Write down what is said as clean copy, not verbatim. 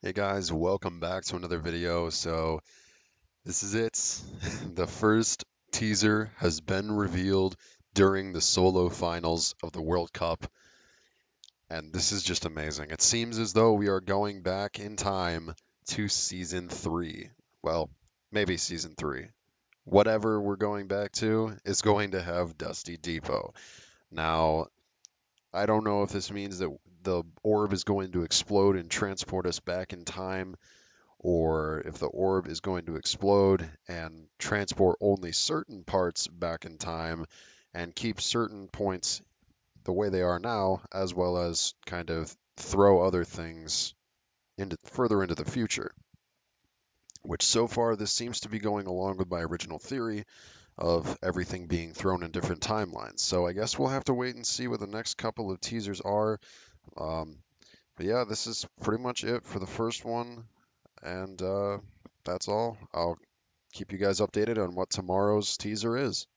Hey guys, welcome back to another video. So this is it. The first teaser has been revealed during the solo finals of the World Cup. And this is just amazing. It seems as though we are going back in time to season 3. Well, maybe season 3. Whatever we're going back to is going to have Dusty Depot. Now, I don't know if this means that the orb is going to explode and transport us back in time, or if the orb is going to explode and transport only certain parts back in time and keep certain points the way they are now, as well as kind of throw other things further into the future. Which so far this seems to be going along with my original theory of everything being thrown in different timelines. So I guess we'll have to wait and see what the next couple of teasers are. But yeah, this is pretty much it for the first one, and that's all. I'll keep you guys updated on what tomorrow's teaser is.